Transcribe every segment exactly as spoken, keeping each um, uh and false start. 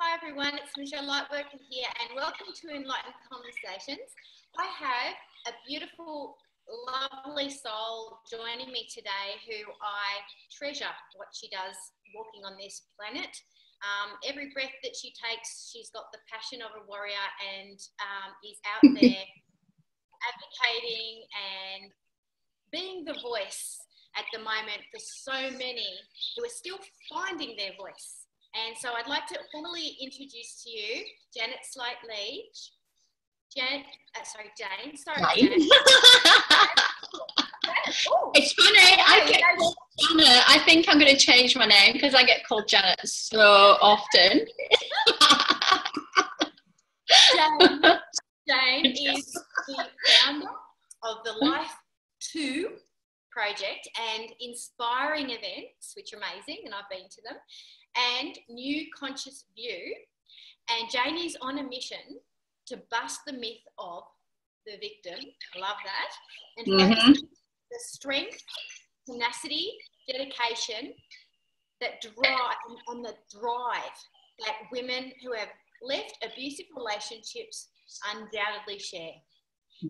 Hi everyone, it's Michelle Lightworker here and welcome to Enlightened Conversations. I have a beautiful, lovely soul joining me today who I treasure what she does walking on this planet. Um, every breath that she takes, she's got the passion of a warrior and um, is out there advocating and being the voice at the moment for so many who are still finding their voice. And so I'd like to formally introduce to you Jane Sleight-Leach. Jane, uh, sorry, Jane. Sorry, Jane. Jane. Oh, it's funny. I get called Janet. I think I'm going to change my name because I get called Janet so often. Jane, Jane is the founder of the Life two Project and Inspiring Events, which are amazing, and I've been to them, and New Conscious View. And Jane is on a mission to bust the myth of the victim. I love that. And mm-hmm. the strength, tenacity, dedication that drive, and the drive that women who have left abusive relationships undoubtedly share.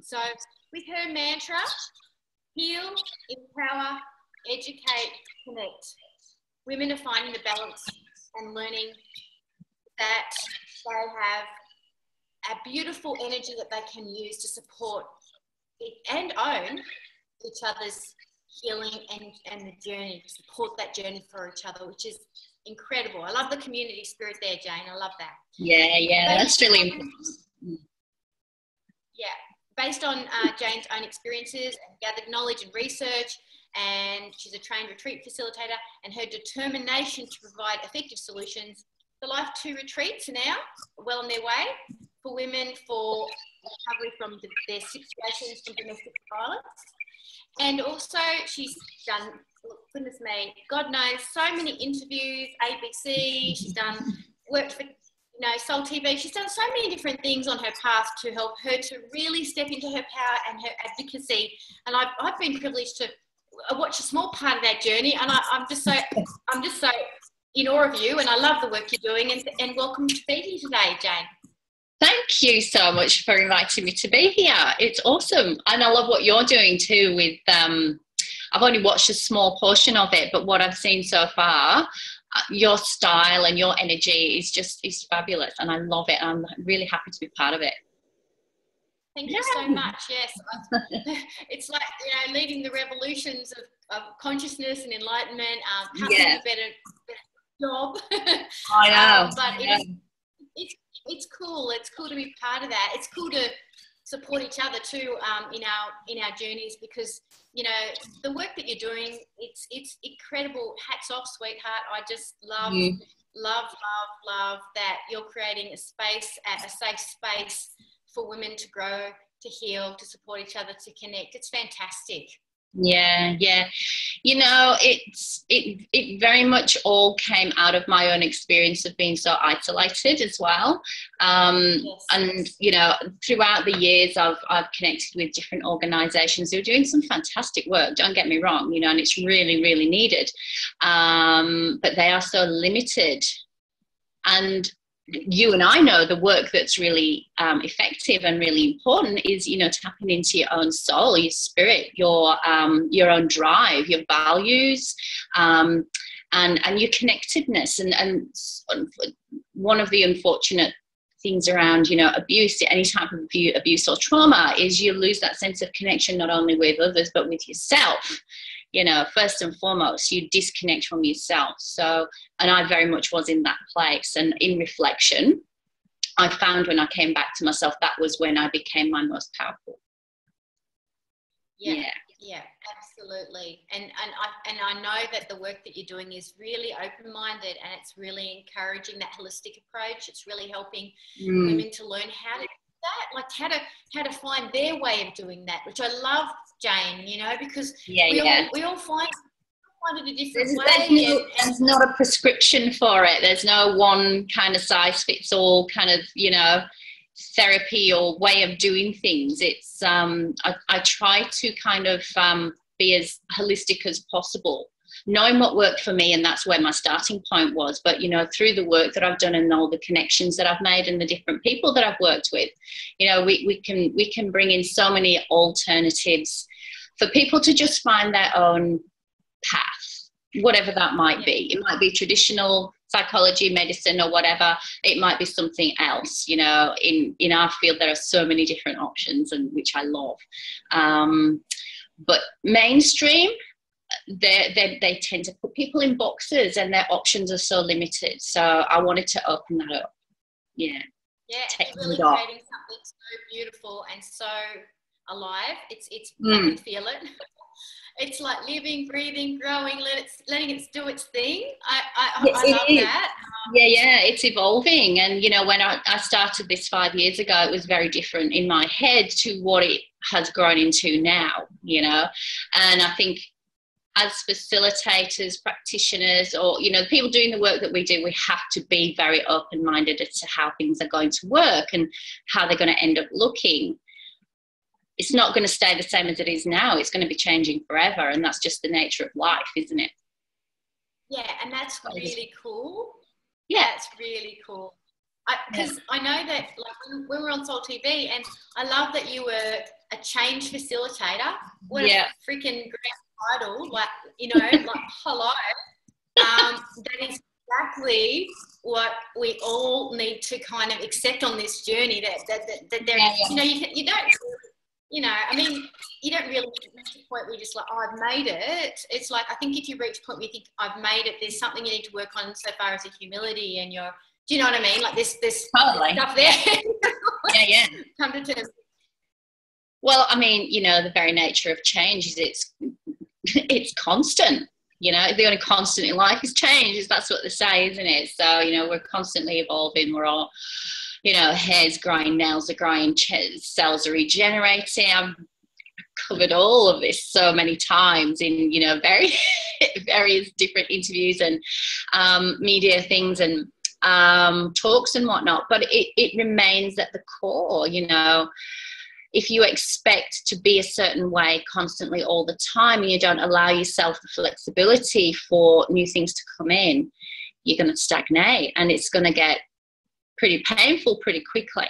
So with her mantra, heal, empower, educate, connect, women are finding the balance and learning that they have a beautiful energy that they can use to support and own each other's healing and, and the journey, support that journey for each other, which is incredible. I love the community spirit there, Jane. I love that. Yeah, yeah, but that's really important. Yeah. Based on uh, Jane's own experiences and gathered knowledge and research, and she's a trained retreat facilitator, and her determination to provide effective solutions. The Life two Retreats are now well on their way for women for recovery from the, their situations from domestic violence. And also she's done, goodness me, God knows, so many interviews, A B C, she's done, worked for No, Soul T V. She's done so many different things on her path to help her to really step into her power and her advocacy. And I've, I've been privileged to watch a small part of that journey. And I, I'm just so I'm just so in awe of you. And I love the work you're doing. And, and welcome to be here today, Jane. Thank you so much for inviting me to be here. It's awesome. And I love what you're doing too with, um, I've only watched a small portion of it, but what I've seen so far, your style and your energy is just is fabulous, and I love it. I'm really happy to be part of it. Thank yeah. you so much. Yes, it's like, you know, leading the revolutions of, of consciousness and enlightenment. Um, how yeah. to do a better, better job. I know, um, but yeah. it's, it's it's cool. It's cool to be part of that. It's cool to support each other too um, in our in our journeys, because you know the work that you're doing, it's it's incredible. Hats off, sweetheart. I just love yeah. love love love that you're creating a space, a safe space for women to grow, to heal, to support each other, to connect. It's fantastic. Yeah, yeah. You know, it's it it very much all came out of my own experience of being so isolated as well. Um, yes. And you know, throughout the years, I've I've connected with different organisations who are doing some fantastic work. Don't get me wrong, you know, and it's really really needed. Um, but they are so limited, and you and I know the work that's really um, effective and really important is, you know, tapping into your own soul, your spirit, your um, your own drive, your values, um, and and your connectedness. And and one of the unfortunate things around, you know, abuse, any type of abuse or trauma, is you lose that sense of connection not only with others but with yourself. You know, first and foremost, you disconnect from yourself. So, and I very much was in that place. And in reflection, I found when I came back to myself, that was when I became my most powerful. Yeah, yeah, yeah, absolutely. And and I and I know that the work that you're doing is really open-minded, and it's really encouraging that holistic approach. It's really helping mm. women to learn how to do that, like how to how to find their way of doing that, which I love. Jane, you know, because yeah, we, yeah. All, we all find, find it a different there's, way. There's, no, and, there's not a prescription for it. There's no one kind of size fits all kind of, you know, therapy or way of doing things. It's, um, I, I try to kind of um, be as holistic as possible, knowing what worked for me, and that's where my starting point was. But, you know, through the work that I've done and all the connections that I've made and the different people that I've worked with, you know, we, we can we can bring in so many alternatives for people to just find their own path, whatever that might be. It might be traditional psychology, medicine, or whatever. It might be something else. You know, in in our field there are so many different options, and which I love. Um, but mainstream, they they they tend to put people in boxes, and their options are so limited. So I wanted to open that up. Yeah. Yeah, it's really creating something so beautiful and so alive. It's it's mm. I can feel it. It's like living, breathing, growing, let it, letting it do its thing. I, I, yes, I love is. that. Um, yeah, yeah, it's evolving. And, you know, when I, I started this five years ago, it was very different in my head to what it has grown into now, you know. And I think as facilitators, practitioners, or, you know, the people doing the work that we do, we have to be very open-minded as to how things are going to work and how they're going to end up looking. It's not going to stay the same as it is now. It's going to be changing forever, and that's just the nature of life, isn't it? Yeah, and that's really cool. Yeah. That's really cool. Because I, yeah. I know that, like, when we were on Soul T V, and I love that you were a change facilitator. What yeah. a freaking great title. Like, you know, like, hello. Um, that is exactly what we all need to kind of accept on this journey, that, that, that, that there yeah, is, yeah. you know, you, can, you don't You know, I mean, you don't really reach a point where you're just like, oh, I've made it. It's like, I think if you reach a point where you think, I've made it, there's something you need to work on so far as your humility and your, do you know what I mean? Like this, this totally. stuff there. Yeah, yeah. Come to terms. Well, I mean, you know, the very nature of change is it's, it's constant. You know, the only constant in life is change. That's what they say, isn't it? So, you know, we're constantly evolving. We're all... You know, hair's growing, nails are growing, cells are regenerating. I've covered all of this so many times in, you know, very various different interviews and um, media things and um, talks and whatnot. But it, it remains at the core, you know. If you expect to be a certain way constantly all the time and you don't allow yourself the flexibility for new things to come in, you're going to stagnate, and it's going to get pretty painful pretty quickly.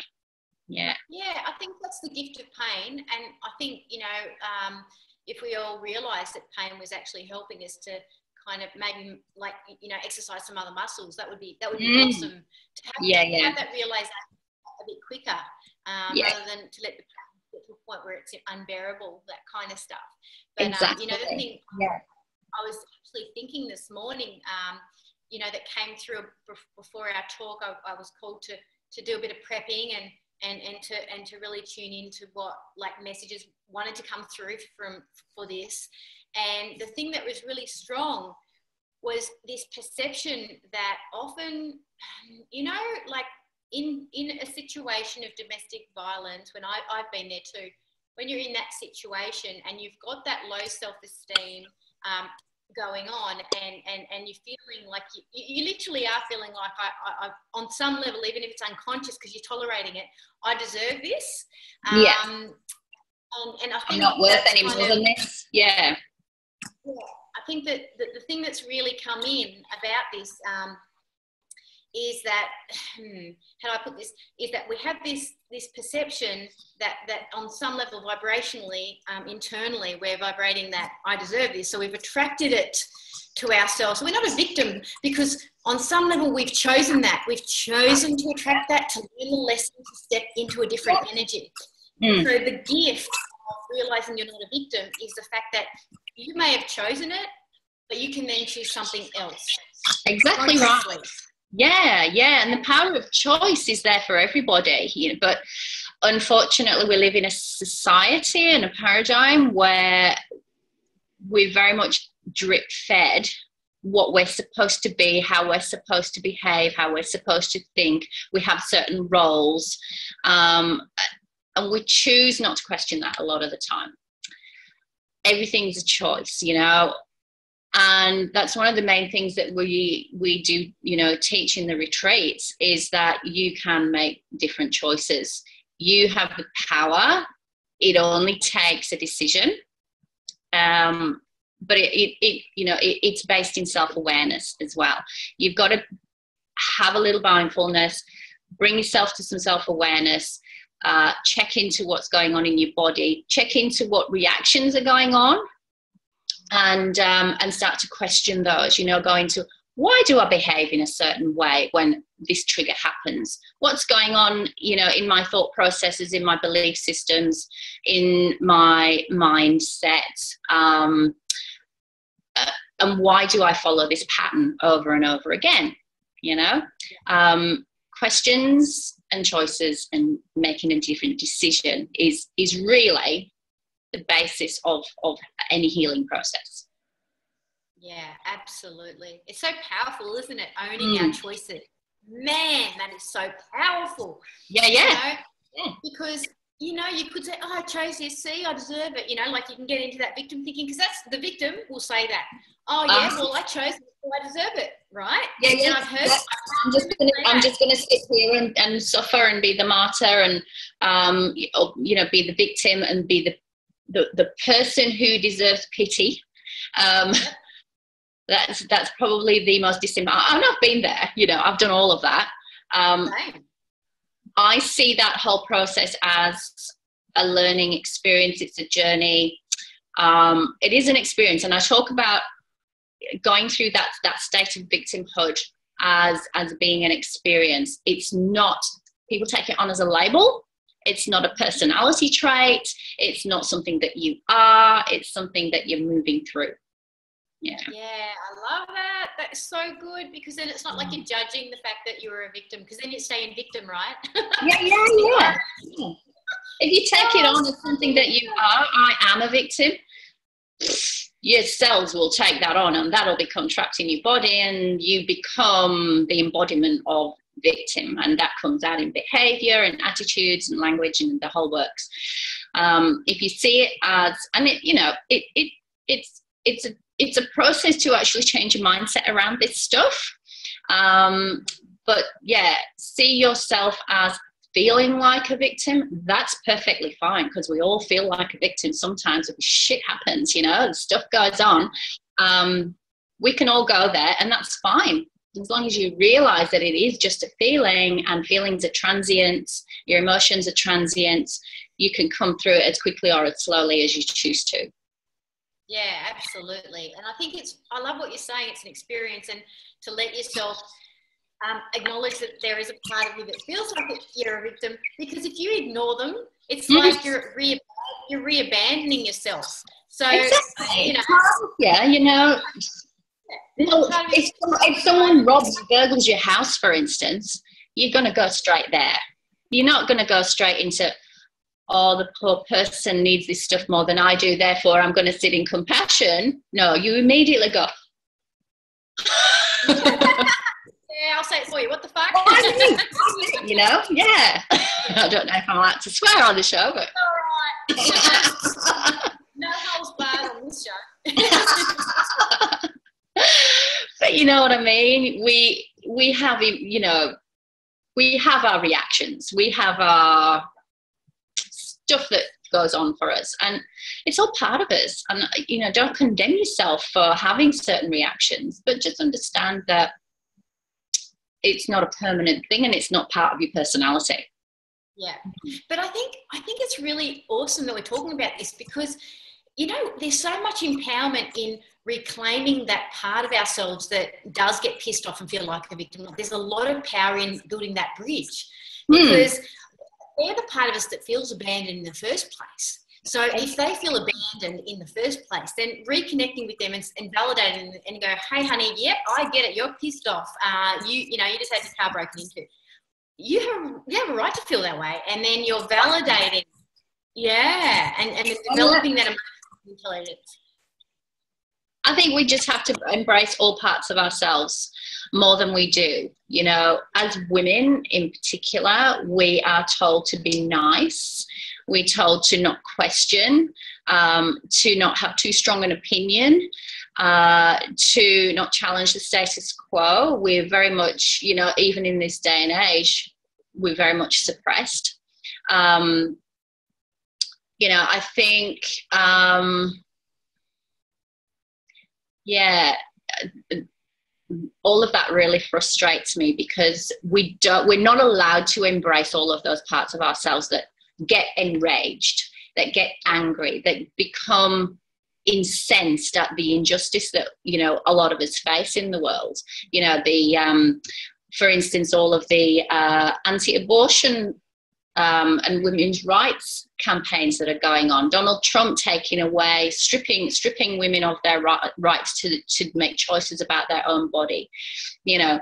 Yeah. Yeah, I think that's the gift of pain. And I think, you know, um, if we all realised that pain was actually helping us to kind of maybe, like, you know, exercise some other muscles, that would be that would be mm. awesome to have, yeah, to yeah. have that realisation a bit quicker, um, yeah. rather than to let the pain get to a point where it's unbearable, that kind of stuff. But, exactly. um, you know, the thing yeah. I was actually thinking this morning, um, you know, that came through before our talk. I, I was called to to do a bit of prepping and and and to and to really tune into what, like, messages wanted to come through from for this. And the thing that was really strong was this perception that often, you know, like in in a situation of domestic violence, when I, I've been there too, when you're in that situation and you've got that low self-esteem um going on, and and and you're feeling like you, you literally are feeling like I, I, I on some level, even if it's unconscious because you're tolerating it, I deserve this. Um yeah. and, and I think I'm not worth any more than this. Yeah. Yeah. I think that the, the thing that's really come in about this um is that hmm, how do I put this, is that we have this this perception that that on some level, vibrationally, um, internally, we're vibrating that I deserve this, so we've attracted it to ourselves. So we're not a victim, because on some level we've chosen that, we've chosen to attract that, to learn the lesson, to step into a different energy. Mm. So the gift of realizing you're not a victim is the fact that you may have chosen it, but you can then choose something else. Exactly right. Yeah, yeah, and the power of choice is there for everybody, you know, but unfortunately we live in a society and a paradigm where we're very much drip-fed what we're supposed to be, how we're supposed to behave, how we're supposed to think. We have certain roles, um, and we choose not to question that a lot of the time. Everything's a choice, you know. And that's one of the main things that we we do, you know, teach in the retreats, is that you can make different choices. You have the power. It only takes a decision. Um, but it, it, it you know, it, it's based in self-awareness as well. You've got to have a little mindfulness, bring yourself to some self-awareness, uh, check into what's going on in your body, check into what reactions are going on, and, um, and start to question those, you know, going to, why do I behave in a certain way when this trigger happens? What's going on, you know, in my thought processes, in my belief systems, in my mindset? Um, uh, and why do I follow this pattern over and over again? You know, um, questions and choices and making a different decision is, is really the basis of, of any healing process. Yeah, absolutely. It's so powerful, isn't it? Owning mm. our choices. Man, that is so powerful. Yeah, yeah. You know? Yeah. Because, you know, you could say, oh, I chose this. See, I deserve it. You know, like you can get into that victim thinking, because that's the victim will say that. Oh, yeah, um, well, I chose it, so I deserve it, right? Yeah, yeah. I've heard, yeah. I'm just gonna, I'm just going to sit here and, and suffer and be the martyr and, um, you know, be the victim and be the, the, the person who deserves pity. Um, yeah. That's, that's probably the most dissimilar. I've not been there, you know, I've done all of that. Um, right. I see that whole process as a learning experience. It's a journey. Um, it is an experience. And I talk about going through that, that state of victimhood as, as being an experience. It's not, people take it on as a label. It's not a personality trait. It's not something that you are. It's something that you're moving through. Yeah. Yeah, I love that. That's so good, because then it's not like you're judging the fact that you were a victim, because then you stay in victim, right? Yeah, yeah, yeah. Yeah. If you take oh, it on as something that you are, I am a victim, your cells will take that on and that'll become trapped in your body, and you become the embodiment of victim, and that comes out in behavior and attitudes and language and the whole works. Um, if you see it as, and it, you know, it, it it's, it's a, it's a process to actually change your mindset around this stuff. Um, but yeah, see yourself as feeling like a victim. That's perfectly fine, because we all feel like a victim sometimes if shit happens, you know, stuff goes on. Um, we can all go there, and that's fine. As long as you realize that it is just a feeling, and feelings are transient, your emotions are transient, you can come through it as quickly or as slowly as you choose to. Yeah, absolutely. And I think it's, I love what you're saying. It's an experience, and to let yourself um, acknowledge that there is a part of you that feels like you're a victim, because if you ignore them, it's mm-hmm. like you're re- you're re-abandoning yourself. So, exactly. You know. Yeah, you know, well, if, if someone robs, burgles your house, for instance, you're going to go straight there. You're not going to go straight into, oh, the poor person needs this stuff more than I do, therefore I'm going to sit in compassion. No, you immediately go. Yeah, I'll say it for you. What the fuck? Oh, you know, yeah. I don't know if I'm allowed to swear on the show, but. It's all right. No holes barred on this show. But you know what I mean? We, we have, you know, we have our reactions. We have our stuff that goes on for us, and it's all part of us. And you know, don't condemn yourself for having certain reactions, but just understand that it's not a permanent thing, and it's not part of your personality. Yeah, but I think I think it's really awesome that we're talking about this, because you know, there's so much empowerment in reclaiming that part of ourselves that does get pissed off and feel like a victim. There's a lot of power in building that bridge, because mm. they're the part of us that feels abandoned in the first place. So if they feel abandoned in the first place, then reconnecting with them and, and validating them and go, hey, honey, yep, I get it. You're pissed off. Uh, you you know, you just had your car broken into. You have, you have a right to feel that way. And then you're validating. Yeah. And, and developing that emotional intelligence. I think we just have to embrace all parts of ourselves more than we do. You know, as women in particular, we are told to be nice. We're told to not question, um, to not have too strong an opinion, uh, to not challenge the status quo. We're very much, you know, even in this day and age, we're very much suppressed. Um, you know, I think... Um, yeah, all of that really frustrates me, because we don't, we're not allowed to embrace all of those parts of ourselves that get enraged, that get angry, that become incensed at the injustice that, you know, a lot of us face in the world. You know, the, um, for instance, all of the uh, anti-abortion Um, and women's rights campaigns that are going on. Donald Trump taking away, stripping stripping women of their right, rights to, to make choices about their own body. You know,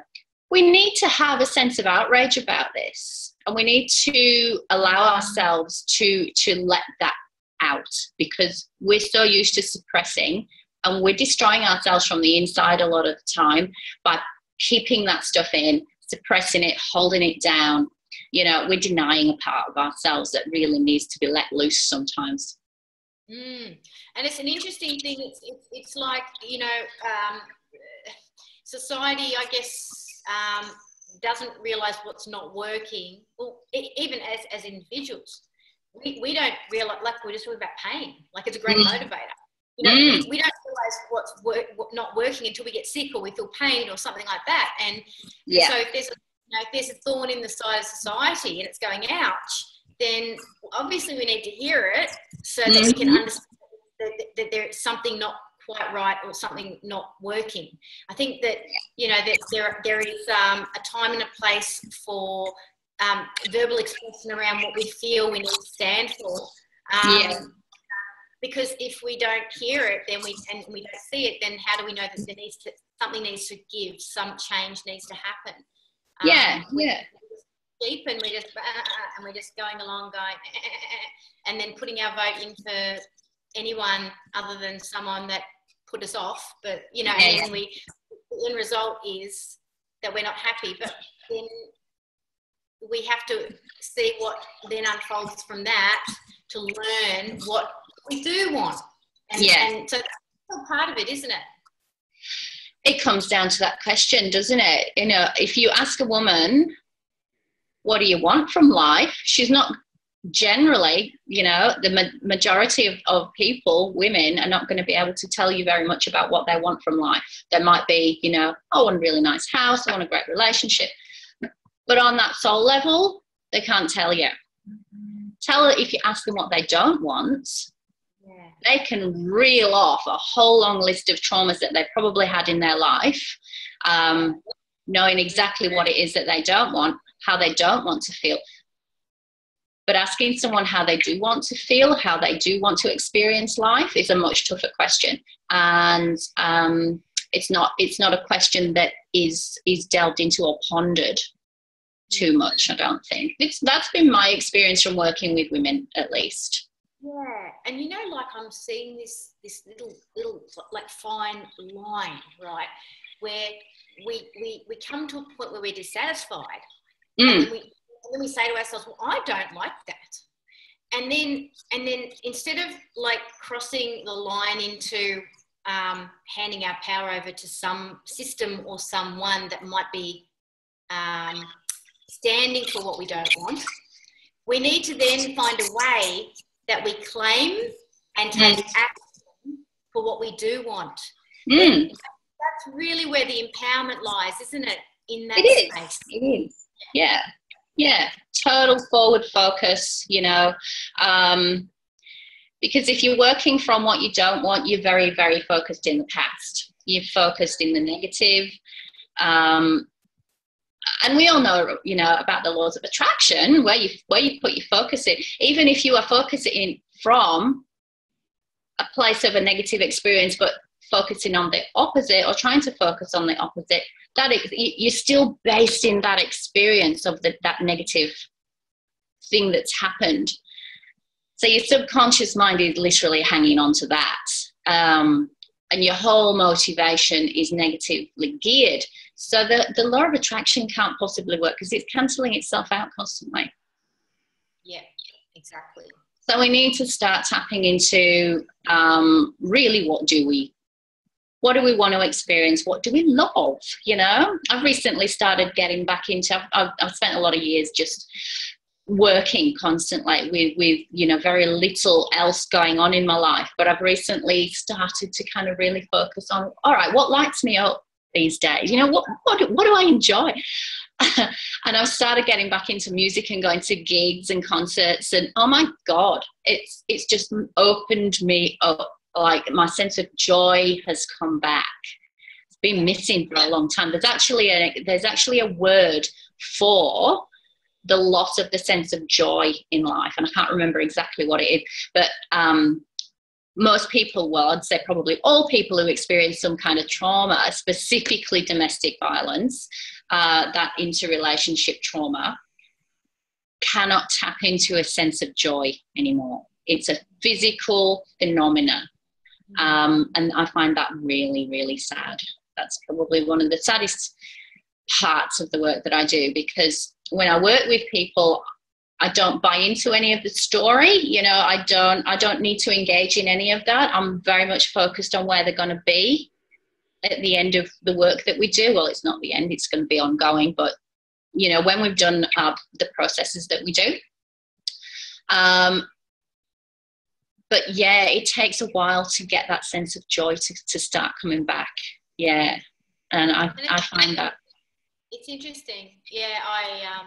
we need to have a sense of outrage about this, and we need to allow ourselves to, to let that out, because we're so used to suppressing, and we're destroying ourselves from the inside a lot of the time by keeping that stuff in, suppressing it, holding it down. You know, we're denying a part of ourselves that really needs to be let loose sometimes. Mm. And it's an interesting thing. It's, it's, it's like, you know, um, society, I guess, um, doesn't realise what's not working. Well, it, even as, as individuals, we, we don't realise, like we were just talking about pain. Like, it's a great mm. motivator. You know, mm. we don't realise what's work, what not working until we get sick or we feel pain or something like that. And yeah. so if there's a You know, if there's a thorn in the side of society and it's going, ouch, then obviously we need to hear it so that mm-hmm. we can understand that, that there's something not quite right or something not working. I think that, you know, that there, there is um, a time and a place for um, verbal expression around what we feel we need to stand for. Um, yeah. Because if we don't hear it, then we and we don't see it, then how do we know that there needs to, something needs to give, some change needs to happen? Um, yeah, yeah. Deep, and we're just uh, and we're just going along, going, eh, eh, eh, and then putting our vote in for anyone other than someone that put us off. But you know, yeah. and we the end result is that we're not happy. But then we have to see what then unfolds from that to learn what we do want. And, yeah. and so that's part of it, isn't it? It comes down to that question, doesn't it? You know, if you ask a woman, what do you want from life? She's not generally, you know, the ma- majority of, of people, women, are not going to be able to tell you very much about what they want from life. There might be, you know, I want a really nice house, I want a great relationship. But on that soul level, they can't tell you. Tell if you ask them what they don't want, they can reel off a whole long list of traumas that they probably had in their life, um, knowing exactly what it is that they don't want, how they don't want to feel. But asking someone how they do want to feel, how they do want to experience life, is a much tougher question. And um, it's not it's not a question that is, is delved into or pondered too much, I don't think. It's, that's been my experience from working with women, at least. Yeah, and you know, like I'm seeing this this little little like fine line, right, where we we, we come to a point where we're dissatisfied, mm. and, then we, and then we say to ourselves, "Well, I don't like that," and then and then instead of like crossing the line into um, handing our power over to some system or someone that might be um, standing for what we don't want, we need to then find a way that we claim and take action for what we do want. Mm. That's really where the empowerment lies, isn't it? In that it space. Is. It is. Yeah. Yeah. Total forward focus, you know. Um, because if you're working from what you don't want, you're very, very focused in the past. You're focused in the negative. Um, And we all know, you know, about the laws of attraction, where you where you put your focus in. Even if you are focusing from a place of a negative experience, but focusing on the opposite or trying to focus on the opposite, that is, you're still based in that experience of the, that negative thing that's happened. So your subconscious mind is literally hanging on to that. Um, and your whole motivation is negatively geared. So the, the law of attraction can't possibly work because it's cancelling itself out constantly. Yeah, exactly. So we need to start tapping into um, really what do we, what do we want to experience? What do we love, you know? I've recently started getting back into, I've, I've spent a lot of years just working constantly with, with, you know, very little else going on in my life. But I've recently started to kind of really focus on, all right, what lights me up these days? You know, what, what, what do I enjoy? And I've started getting back into music and going to gigs and concerts, and oh my God, it's, it's just opened me up. Like, my sense of joy has come back. It's been missing for a long time. There's actually a, there's actually a word for the loss of the sense of joy in life, and I can't remember exactly what it is, but um, most people, well, I'd say probably all people who experience some kind of trauma, specifically domestic violence, uh, that interrelationship trauma, cannot tap into a sense of joy anymore. It's a physical phenomenon, um, and I find that really, really sad. That's probably one of the saddest parts of the work that I do, because when I work with people, I don't buy into any of the story. You know, I don't, I don't need to engage in any of that. I'm very much focused on where they're going to be at the end of the work that we do. Well, it's not the end, it's going to be ongoing, but, you know, when we've done uh, the processes that we do. Um, but yeah, it takes a while to get that sense of joy to, to start coming back. Yeah. And I, I find that. It's interesting. Yeah, I um,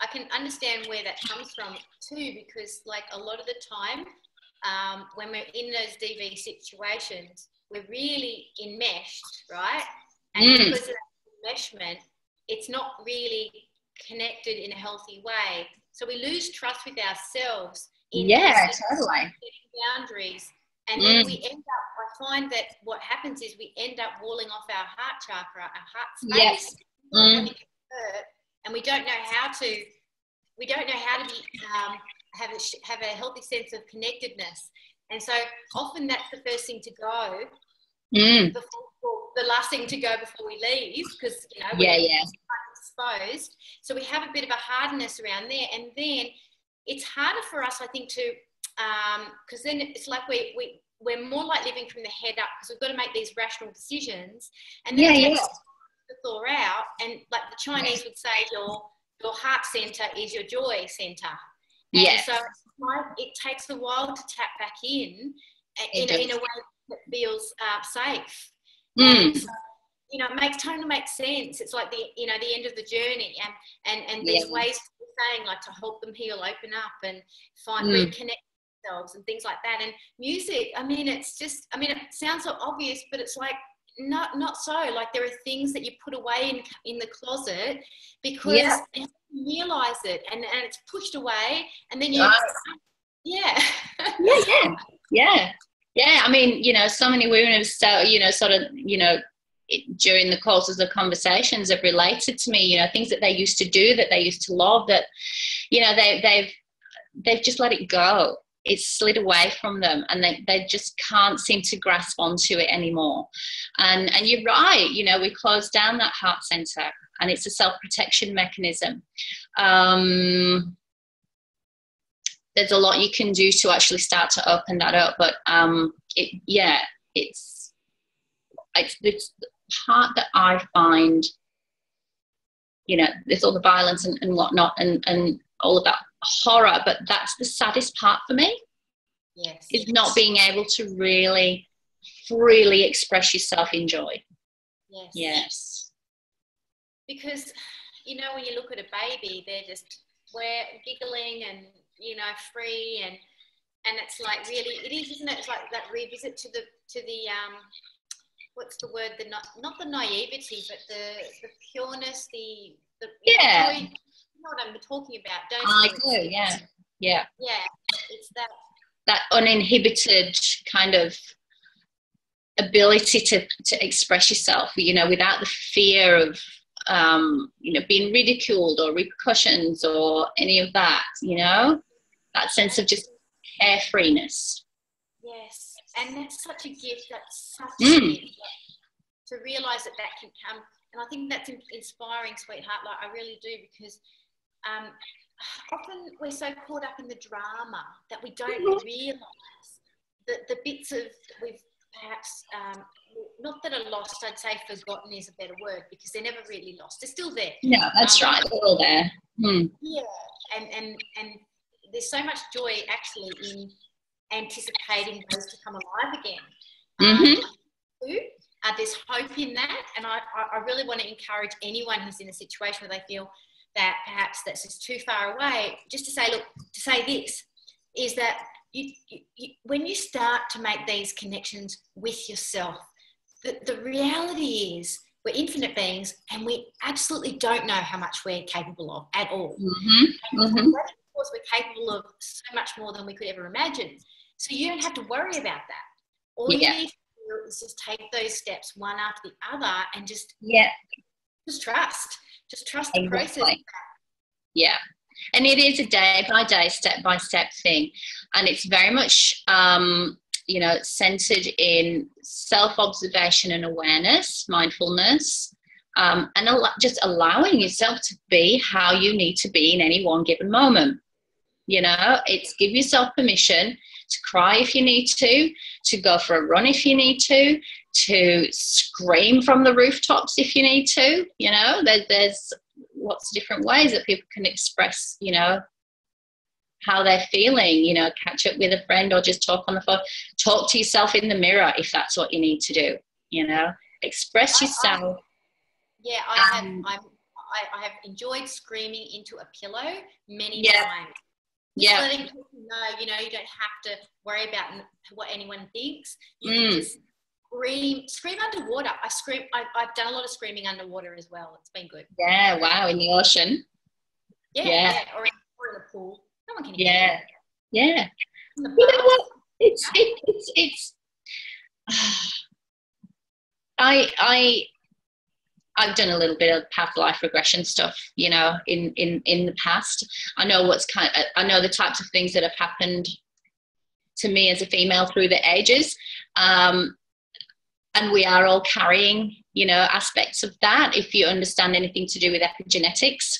I can understand where that comes from too, because like a lot of the time um, when we're in those D V situations, we're really enmeshed, right? And mm. because of that enmeshment, it's not really connected in a healthy way. So we lose trust with ourselves. In yeah, totally. Boundaries. And then mm. we end up, I find that what happens is we end up walling off our heart chakra, our heart space. Yes. Mm. And we don't know how to, we don't know how to be, um, have a have a healthy sense of connectedness, and so often that's the first thing to go, mm. before, the last thing to go before we leave, because you know we're yeah, yeah. exposed. So we have a bit of a hardness around there, and then it's harder for us, I think, to because um, then it's like we we we're more like living from the head up, because we've got to make these rational decisions, and then yeah, yeah. the thaw out, and like the Chinese would say, your your heart center is your joy center. And yes. so it takes a while to tap back in in, in a way that feels uh, safe. Mm. So, you know, it makes totally makes sense. It's like the you know the end of the journey, and and and there's yeah. ways to saying like to help them heal, open up, and find mm. reconnect themselves and things like that. And music, I mean, it's just I mean, it sounds so obvious, but it's like. Not, not so. Like there are things that you put away in in the closet because yeah. you realize it, and, and it's pushed away, and then you, right. yeah, yeah, yeah, yeah, yeah. I mean, you know, so many women have, so you know, sort of, you know, it, during the courses of conversations, have related to me, you know, things that they used to do, that they used to love, that, you know, they they've they've just let it go. It's slid away from them, and they, they just can't seem to grasp onto it anymore. And and you're right, you know, we close down that heart center, and it's a self-protection mechanism. Um, there's a lot you can do to actually start to open that up, but um, it, yeah, it's, it's, it's the part that I find, you know, there's all the violence and, and whatnot and, and all of that horror, but that's the saddest part for me. Yes, is not being able to really freely express yourself in joy. Yes. Yes. Because you know, when you look at a baby, they're just we're giggling and you know free, and and it's like really it is, isn't it? It's like that revisit to the to the um what's the word? The not not the naivety, but the the pureness, the the yeah. Joy, know what I'm talking about, don't you? I do, yeah, yeah, yeah. It's that that uninhibited kind of ability to to express yourself, you know, without the fear of um, you know being ridiculed or repercussions or any of that. You know, that sense of just carefreeness. Yes, and that's such a gift. That's such mm. a gift to realise that that can come, and I think that's inspiring, sweetheart. Like I really do, because. Um, often we're so caught up in the drama that we don't realise that the bits of that we've perhaps, um, not that are lost, I'd say forgotten is a better word, because they're never really lost. They're still there. Yeah, that's um, right. They're all there. Hmm. Yeah. And, and, and there's so much joy actually in anticipating those to come alive again. Mm-hmm. Um, uh, there's hope in that. And I, I really want to encourage anyone who's in a situation where they feel that perhaps that's just too far away, just to say, look, to say this, is that you, you, you, when you start to make these connections with yourself, the, the reality is we're infinite beings and we absolutely don't know how much we're capable of at all. Mm-hmm. Mm-hmm. And of course, we're capable of so much more than we could ever imagine. So you don't have to worry about that. All yeah. you need to do is just take those steps one after the other and just, yeah. just trust. Just trust the exactly. process. Yeah. And it is a day-by-day, step-by-step thing. And it's very much, um, you know, centered in self-observation and awareness, mindfulness, um, and al- just allowing yourself to be how you need to be in any one given moment. You know, it's give yourself permission to cry if you need to, to go for a run if you need to, to scream from the rooftops if you need to. You know, there, there's lots of different ways that people can express, you know, how they're feeling, you know, catch up with a friend or just talk on the phone. Talk to yourself in the mirror if that's what you need to do, you know. Express yourself. I, I, yeah, I um, have I'm, I, I have enjoyed screaming into a pillow many yeah. times. Just yeah. letting people know, you know, you don't have to worry about what anyone thinks. You mm. can just scream, scream underwater. I scream. I, I've done a lot of screaming underwater as well. It's been good. Yeah, wow, in the ocean. Yeah, yeah. yeah. Or, in, or in the pool. No one can hear yeah, it. yeah. You know what? It's it, it's it's. Uh, I I. I've done a little bit of past life regression stuff, you know, in, in, in the past. I know what's kind of, I know the types of things that have happened to me as a female through the ages. Um, and we are all carrying, you know, aspects of that. If you understand anything to do with epigenetics,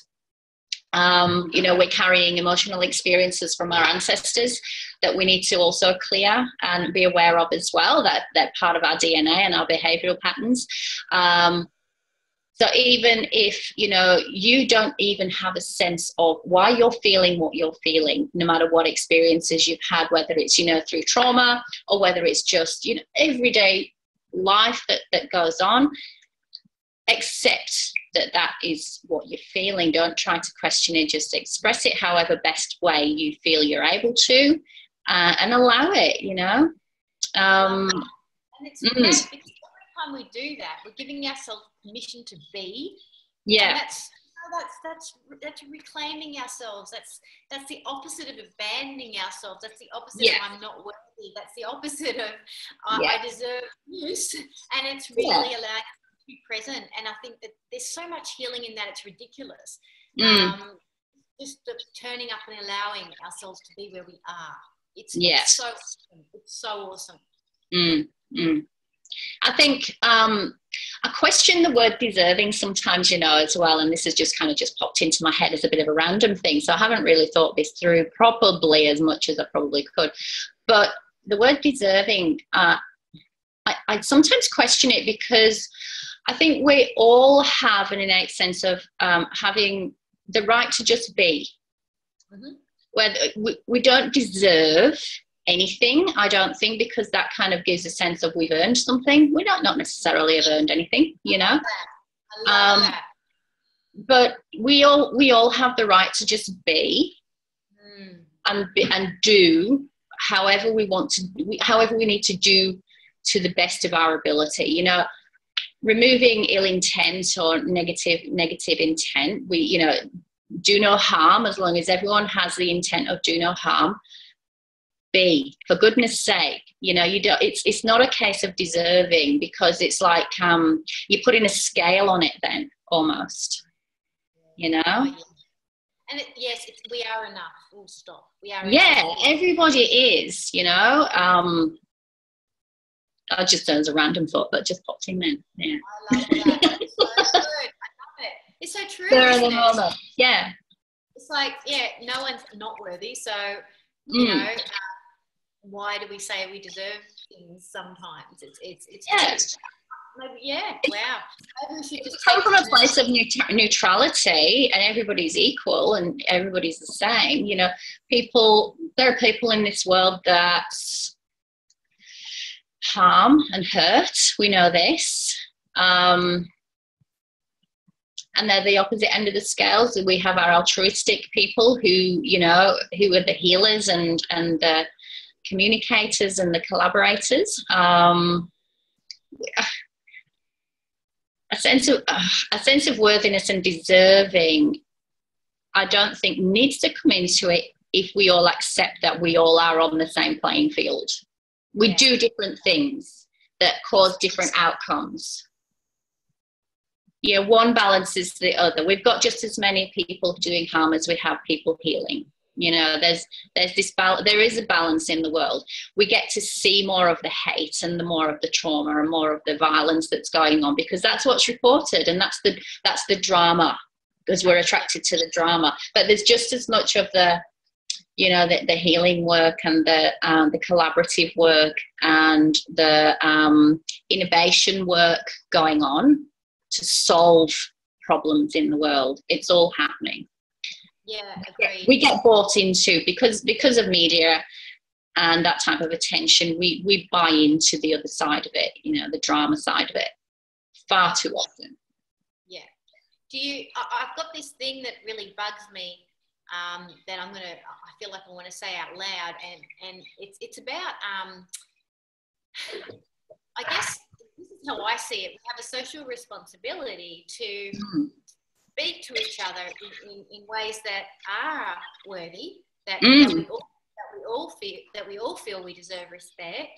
um, you know, we're carrying emotional experiences from our ancestors that we need to also clear and be aware of as well, that they're part of our D N A and our behavioral patterns. Um, So even if, you know, you don't even have a sense of why you're feeling what you're feeling, no matter what experiences you've had, whether it's, you know, through trauma or whether it's just, you know, everyday life that, that goes on, accept that that is what you're feeling. Don't try to question it. Just express it however best way you feel you're able to uh, and allow it, you know. Um, and it's mm. great. Time we do that, we're giving ourselves permission to be. Yeah, that's, that's that's that's reclaiming ourselves. That's that's the opposite of abandoning ourselves. That's the opposite yeah. of I'm not worthy. That's the opposite of uh, yeah. I deserve abuse. And it's really yeah. allowing us to be present. And I think that there's so much healing in that. It's ridiculous. Mm. Um, just the turning up and allowing ourselves to be where we are. It's, yeah. it's so awesome. It's so awesome. Mm. Mm. I think um, I question the word deserving sometimes, you know, as well. And this has just kind of just popped into my head as a bit of a random thing. So I haven't really thought this through probably as much as I probably could. But the word deserving, uh, I, I sometimes question it because I think we all have an innate sense of um, having the right to just be. Mm-hmm. Where we, we don't deserve anything, I don't think, because that kind of gives a sense of we've earned something. We don't not necessarily have earned anything, you know. I love that. I love um, that. But we all we all have the right to just be, mm. and be, and do however we want to, however we need to do to the best of our ability. You know, removing ill intent or negative negative intent. We you know do no harm as long as everyone has the intent of do no harm. Be, for goodness sake, you know, you don't, it's it's not a case of deserving, because it's like um you're putting a scale on it then almost, you know. And it, yes, it's, we are enough, full stop. We are yeah enough. Everybody is, you know. um I just, that was a random thought that just popped in then. Yeah, I love that. It's so good. I love it. It's so true. There are the moment. Yeah, it's like, yeah, no one's not worthy, so you know. Mm. Why do we say we deserve things sometimes. It's it's it's yeah. Maybe, yeah. Wow. Maybe we should just come from a place of neutrality, and everybody's equal and everybody's the same. You know, people. There are people in this world that harm and hurt. We know this, um, and they're the opposite end of the scales. We have our altruistic people who, you know, who are the healers and and the communicators and the collaborators. Um, A sense of uh, a sense of worthiness and deserving, I don't think needs to come into it if we all accept that we all are on the same playing field. We yeah. do different things that cause different outcomes. Yeah, one balances the other. We've got just as many people doing harm as we have people healing. You know, there's there's this bal- there is a balance in the world. We get to see more of the hate and the more of the trauma and more of the violence that's going on, because that's what's reported, and that's the that's the drama, because we're attracted to the drama. But there's just as much of the, you know, the, the healing work and the um, the collaborative work and the um, innovation work going on to solve problems in the world. It's all happening. Yeah, agreed. We get bought into, because because of media and that type of attention, we, we buy into the other side of it, you know, the drama side of it, far too often. Yeah. Do you, I, I've got this thing that really bugs me um, that I'm going to, I feel like I want to say out loud, and, and it's, it's about, um, I guess, this is how I see it, we have a social responsibility to... Mm. speak to each other in, in, in ways that are worthy, that, mm. that, we all, that we all feel that we all feel we deserve respect.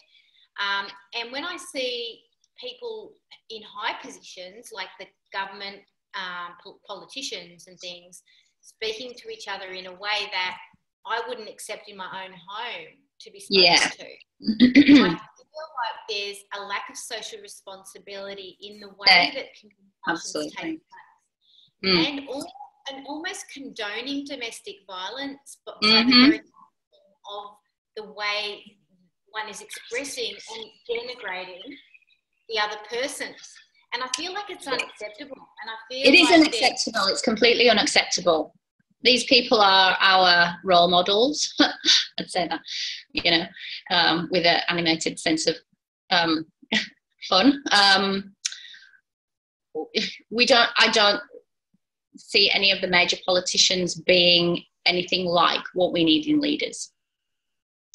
Um, and when I see people in high positions, like the government, um, politicians and things, speaking to each other in a way that I wouldn't accept in my own home to be spoken yeah. to, I feel like there's a lack of social responsibility in the way yeah. that communications take place. Mm. And, all, and almost condoning domestic violence, but mm-hmm. by the very of the way one is expressing and denigrating the other person. And I feel like it's unacceptable. And I feel it is like unacceptable. It's completely unacceptable. These people are our role models. I'd say that, you know, um, with an animated sense of um, fun. Um, we don't. I don't. see any of the major politicians being anything like what we need in leaders.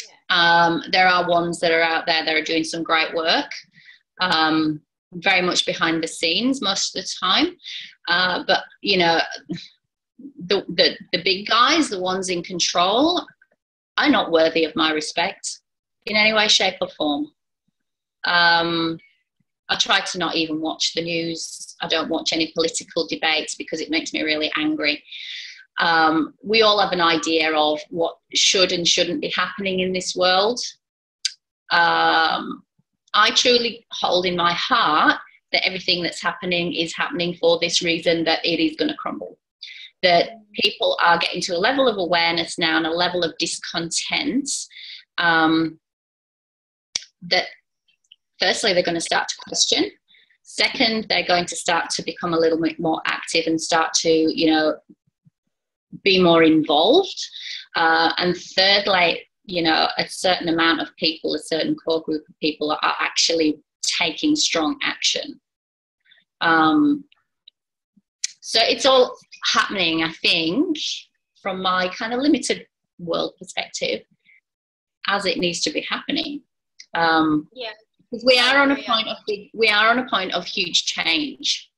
Yeah. Um, there are ones that are out there that are doing some great work, um, very much behind the scenes most of the time. Uh, but, you know, the, the, the big guys, the ones in control, are not worthy of my respect in any way, shape or form. Um, I try to not even watch the news. I don't watch any political debates because it makes me really angry. Um, we all have an idea of what should and shouldn't be happening in this world. Um, I truly hold in my heart that everything that's happening is happening for this reason, that it is going to crumble. That people are getting to a level of awareness now and a level of discontent um, that... Firstly, they're going to start to question. Second, they're going to start to become a little bit more active and start to, you know, be more involved. Uh, and thirdly, you know, a certain amount of people, a certain core group of people are actually taking strong action. Um, so it's all happening, I think, from my kind of limited world perspective, as it needs to be happening. Um, yeah. We are on a point of big, we are on a point of huge change.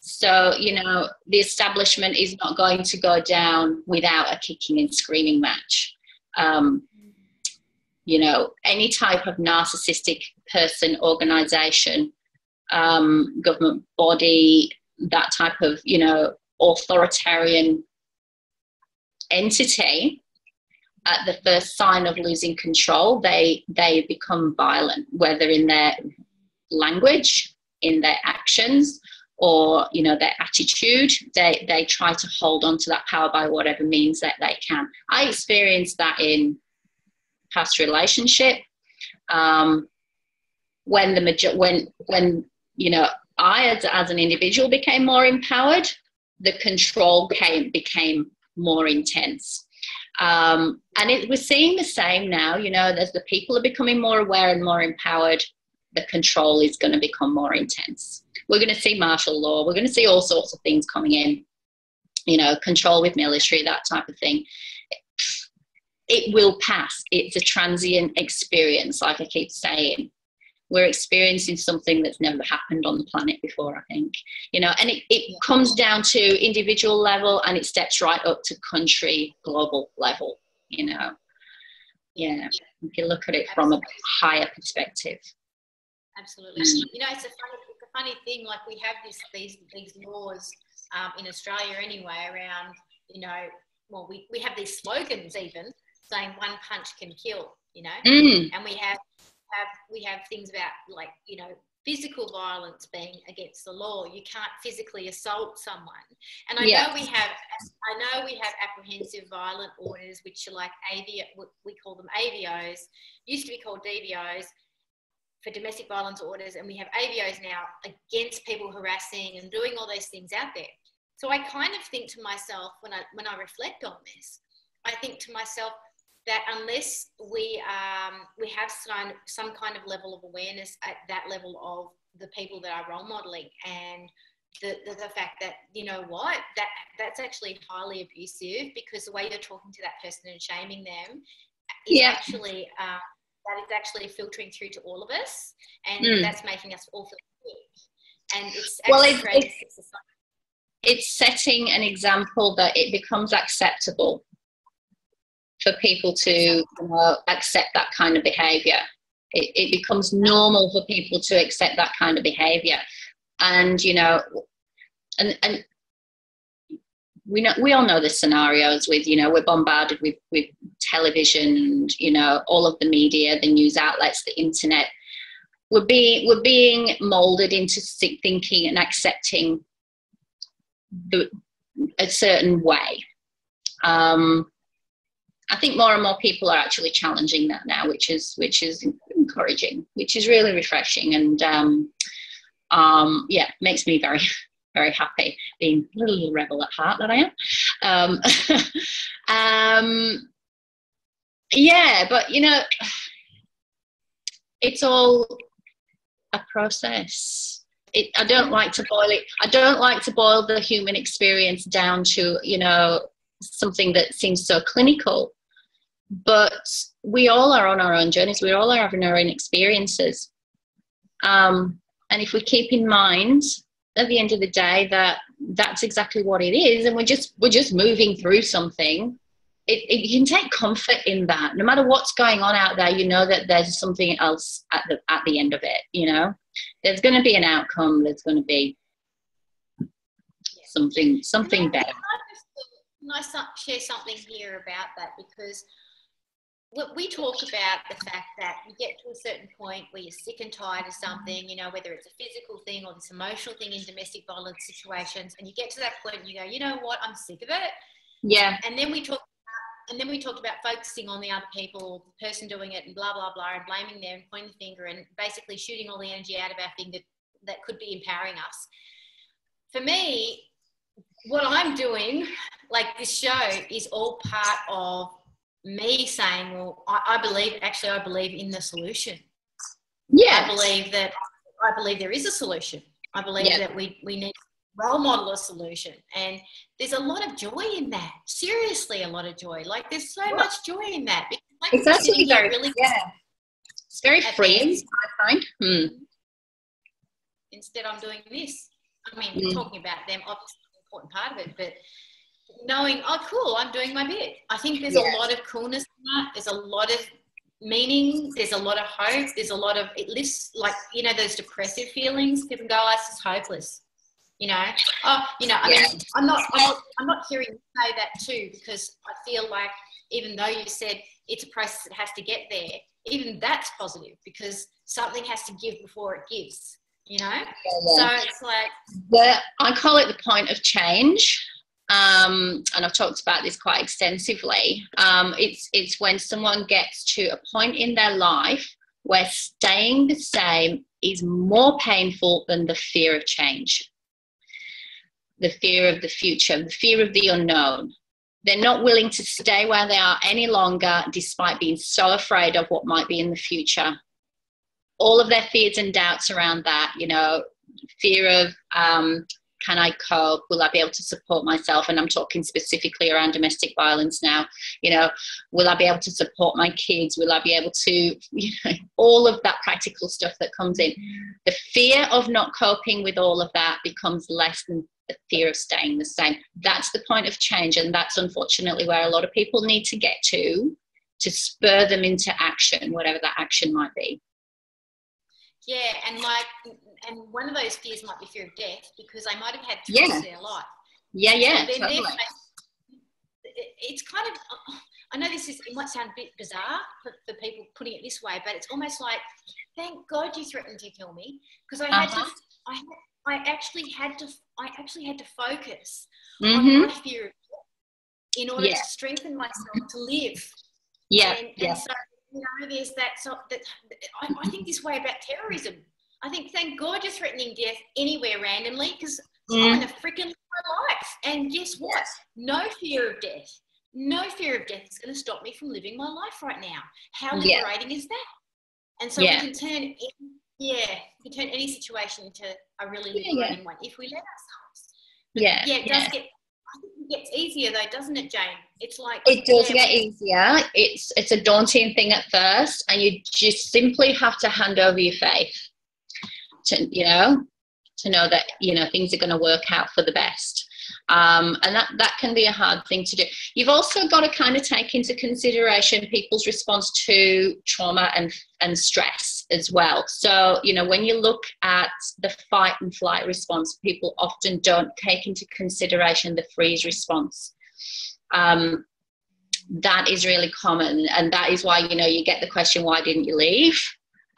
So, you know, the establishment is not going to go down without a kicking and screaming match. Um, you know, any type of narcissistic person, organisation, um, government body, that type of, you know, authoritarian entity, at the first sign of losing control, they they become violent, whether in their language, in their actions, or, you know, their attitude. They they try to hold on to that power by whatever means that they can. I experienced that in past relationship. Um, when the major when when you know I as, as an individual became more empowered, the control came became more intense. Um, and it, we're seeing the same now, you know, as the people are becoming more aware and more empowered, the control is going to become more intense. We're going to see martial law. We're going to see all sorts of things coming in, you know, control with military, that type of thing. It will pass. It's a transient experience, like I keep saying. We're experiencing something that's never happened on the planet before, I think. You know, and it, it comes down to individual level, and it steps right up to country, global level, you know. Yeah, you can look at it from a higher perspective. Absolutely. Mm. You know, it's a funny, it's a funny thing, like we have this, these, these laws um, in Australia anyway around, you know, well, we, we have these slogans even saying one punch can kill, you know. Mm. And we have... Have, we have things about, like, you know, physical violence being against the law. You can't physically assault someone. And I yeah. know we have, I know we have apprehensive violent orders, which are like A V O, we call them A V Os, used to be called D V Os for domestic violence orders. And we have A V Os now against people harassing and doing all those things out there. So I kind of think to myself, when I, when I reflect on this, I think to myself, that unless we um, we have some, some kind of level of awareness at that level of the people that are role modelling, and the, the, the fact that, you know what, that that's actually highly abusive, because the way you're talking to that person and shaming them is yeah. actually, uh, that is actually filtering through to all of us, and mm. that's making us all feel sick. And it's actually well, it's, creating it's, society. It's setting an example that it becomes acceptable for people to you know, accept that kind of behaviour. It, it becomes normal for people to accept that kind of behaviour. And, you know, and, and we know, we all know the scenarios with, you know, we're bombarded with, with television and, you know, all of the media, the news outlets, the internet. We're being, we're being moulded into thinking and accepting the, a certain way. Um, I think more and more people are actually challenging that now, which is which is encouraging, which is really refreshing, and um, um, yeah, makes me very, very happy, being a little rebel at heart that I am. Um, um, yeah, but you know, it's all a process. It, I don't like to boil it. I don't like to boil the human experience down to, you know, something that seems so clinical. But we all are on our own journeys. We all are having our own experiences. Um, and if we keep in mind at the end of the day that that's exactly what it is, and we're just, we're just moving through something, it, it, you can take comfort in that. No matter what's going on out there, you know that there's something else at the, at the end of it, you know? There's going to be an outcome. There's going to be something, something better. Can I share something here about that? Because what we talk about, the fact that you get to a certain point where you're sick and tired of something, you know, whether it's a physical thing or this emotional thing in domestic violence situations, and you get to that point and you go, you know what, I'm sick of it. Yeah. And then we talk about, and then we talked about focusing on the other people, the person doing it, and blah blah blah, and blaming them, pointing the finger, and basically shooting all the energy out of our thing that, that could be empowering us. For me, what I'm doing, like this show, is all part of me saying, well, I, I believe, actually, I believe in the solution. Yeah. I believe that, I believe there is a solution. I believe yeah. that we, we need to role model a solution. And there's a lot of joy in that. Seriously, a lot of joy. Like, there's so what? much joy in that. Because, like, it's actually very, really yeah. It's very freeing, I find. Hmm. Instead, I'm doing this. I mean, mm. talking about them, obviously, important part of it, but knowing, oh cool, I'm doing my bit. I think there's yeah. a lot of coolness in that. There's a lot of meaning, there's a lot of hope, there's a lot of, it lifts, like, you know, those depressive feelings. People go, oh, this is hopeless, you know. Oh, you know, I yeah. mean, I'm not, I'm not I'm not hearing you say that too, because I feel like, even though you said it's a process that has to get there, even that's positive, because something has to give before it gives. You know, yeah, yeah. so it's like the, I call it the point of change, um, and I've talked about this quite extensively. Um, it's it's when someone gets to a point in their life where staying the same is more painful than the fear of change, the fear of the future, the fear of the unknown. They're not willing to stay where they are any longer, despite being so afraid of what might be in the future. All of their fears and doubts around that, you know, fear of um, can I cope? Will I be able to support myself? And I'm talking specifically around domestic violence now. You know, will I be able to support my kids? Will I be able to, you know, all of that practical stuff that comes in. The fear of not coping with all of that becomes less than the fear of staying the same. That's the point of change. And that's unfortunately where a lot of people need to get to, to spur them into action, whatever that action might be. Yeah, and like, and one of those fears might be fear of death, because they might have had threats yeah. in their life. Yeah, yeah, so totally. It's kind of, I know this is, it might sound a bit bizarre for, for people putting it this way, but it's almost like, thank God you threatened to kill me, because I had uh-huh. to, I, had, I actually had to, I actually had to focus mm-hmm. on my fear of death in order yeah. to strengthen myself to live. Yeah, and, and yeah. So, you know, there's that, so that I, I think this way about terrorism. I think, thank God you're threatening death anywhere randomly, because mm. I'm going to freaking live my life. And guess what? Yes. No fear of death. No fear of death is going to stop me from living my life right now. How liberating yeah. is that? And so yeah. we can turn any, yeah, we can turn any situation into a really liberating yeah. one if we let ourselves. But yeah. Yeah, it yeah. does get, I think it gets easier though, doesn't it, Jane? It's like it does yeah, get easier. It's it's a daunting thing at first, and you just simply have to hand over your faith. To, you know, to know that, you know, things are going to work out for the best. Um, and that, that can be a hard thing to do. You've also got to kind of take into consideration people's response to trauma and, and stress as well. So, you know, when you look at the fight and flight response, people often don't take into consideration the freeze response. Um, that is really common. And that is why, you know, you get the question, why didn't you leave?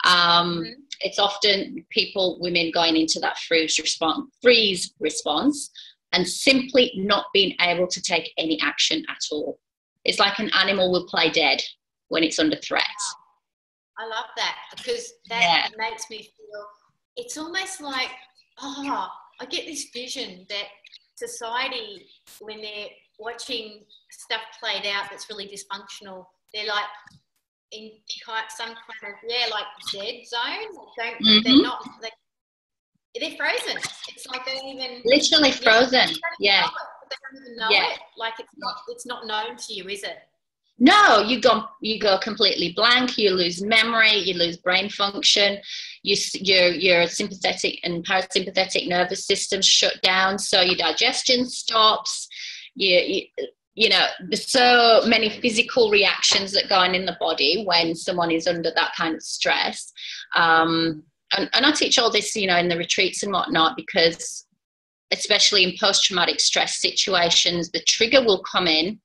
Um, mm-hmm. It's often people, women going into that freeze response, freeze response and simply not being able to take any action at all. It's like an animal will play dead when it's under threat. I love that, because that yeah. makes me feel, it's almost like, oh, I get this vision that society, when they're watching stuff played out that's really dysfunctional, they're like, in some kind of, yeah, like dead zone. They don't, mm-hmm. They're not, they, they're frozen. It's like they're even... Literally yeah, frozen, yeah. They don't even know yeah. it. Like it's not, it's not known to you, is it? No, you go, you go completely blank. You lose memory, you lose brain function. You, your, your sympathetic and parasympathetic nervous system shut down, so your digestion stops. You... you You know, there's so many physical reactions that go on in the body when someone is under that kind of stress. Um, and, and I teach all this, you know, in the retreats and whatnot, because especially in post-traumatic stress situations, the trigger will come in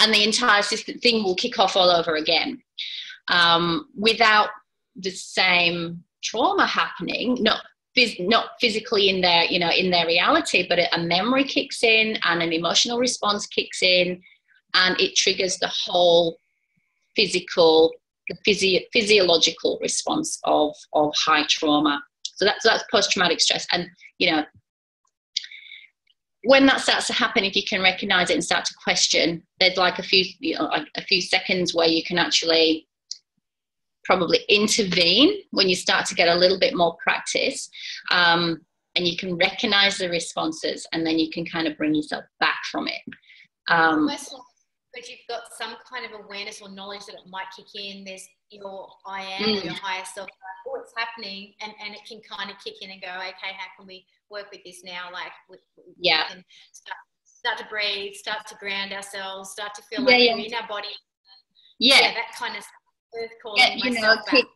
and the entire system thing will kick off all over again um, without the same trauma happening. No. Not physically in their, you know, in their reality, but a memory kicks in and an emotional response kicks in, and it triggers the whole physical, the physio physiological response of of high trauma. So that's that's post-traumatic stress, and you know, when that starts to happen, if you can recognize it and start to question, there's like a few, you know, a few seconds where you can actually probably intervene when you start to get a little bit more practice, um, and you can recognize the responses, and then you can kind of bring yourself back from it. Um, Almost like when you've got some kind of awareness or knowledge that it might kick in, there's your I am, mm. your higher self, like, oh, it's happening, and, and it can kind of kick in and go, okay, how can we work with this now? Like, we, we yeah. can start, start to breathe, start to ground ourselves, start to feel like yeah, yeah. we're in our body. Yeah. yeah, that kind of stuff. Yeah, you know, keep,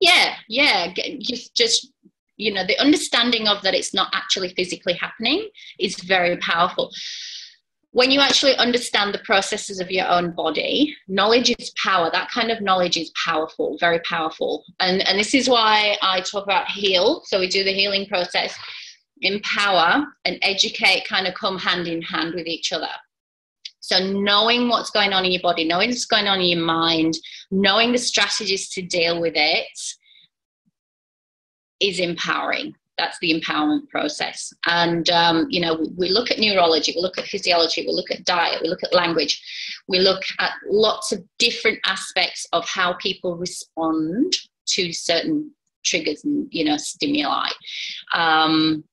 yeah, yeah. Just, just, you know, the understanding of that it's not actually physically happening is very powerful. When you actually understand the processes of your own body, knowledge is power. That kind of knowledge is powerful, very powerful. And, and this is why I talk about heal. So we do the healing process. Empower and educate kind of come hand in hand with each other. So knowing what's going on in your body, knowing what's going on in your mind, knowing the strategies to deal with it is empowering. That's the empowerment process. And, um, you know, we look at neurology, we look at physiology, we look at diet, we look at language, we look at lots of different aspects of how people respond to certain triggers and, you know, stimuli. Um,